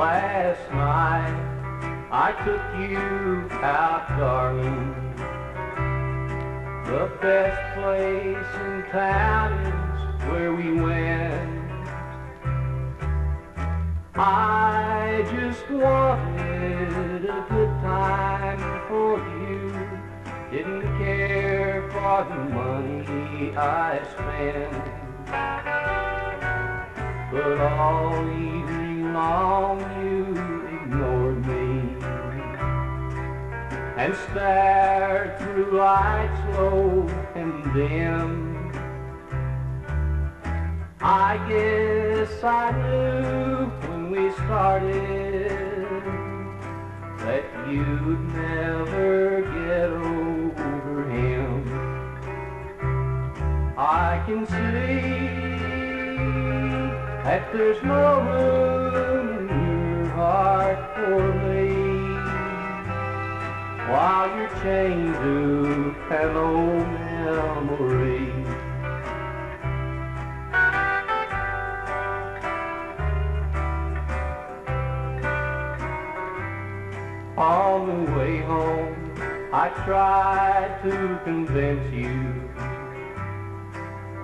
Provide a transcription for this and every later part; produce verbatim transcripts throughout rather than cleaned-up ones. last night I took you out, darling. The best place in town is where we went. I just wanted a good time for you. Didn't care for the money I spent, but all evening long you ignored me and stared through lights low and dim. I guess I knew when we started that you'd never get over him. I can see that there's no room in your heart for me, while you're chained to an old memory. On the way home, I tried to convince you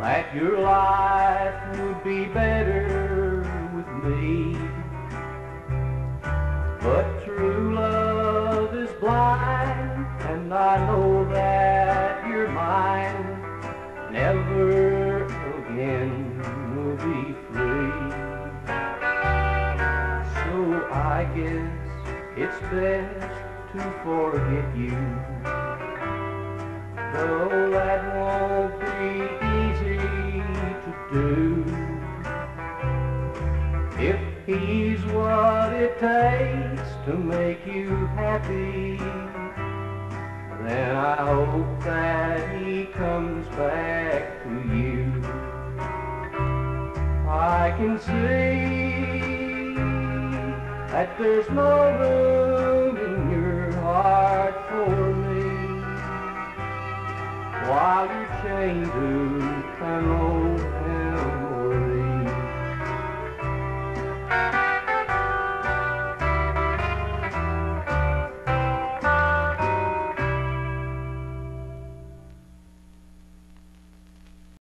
that your life would be better with me. But true love is blind, and I know that you're mine. Never again will be free. So I guess it's best to forget you, though that won't be easy to do. If he's what it takes to make you happy, then I hope that he comes back to you. I can see that there's no room in your heart for me, while you're chained to